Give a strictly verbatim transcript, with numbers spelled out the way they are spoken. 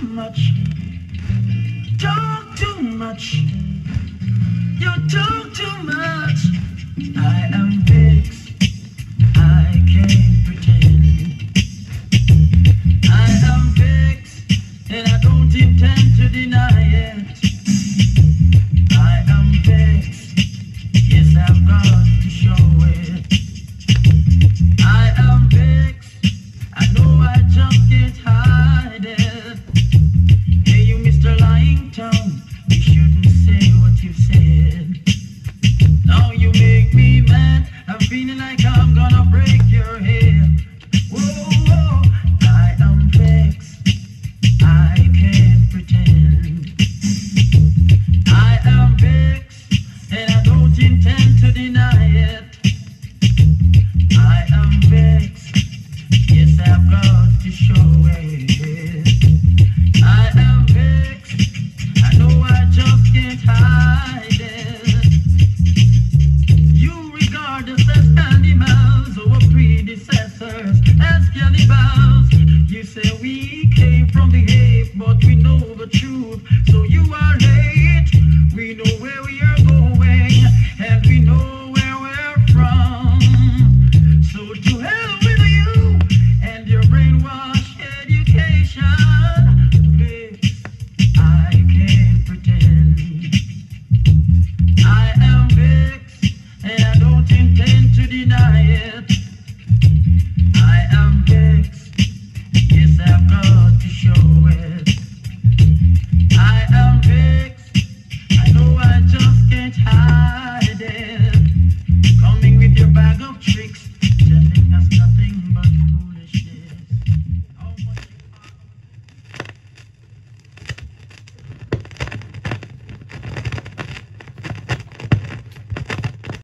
too much. Talk too much. You talk.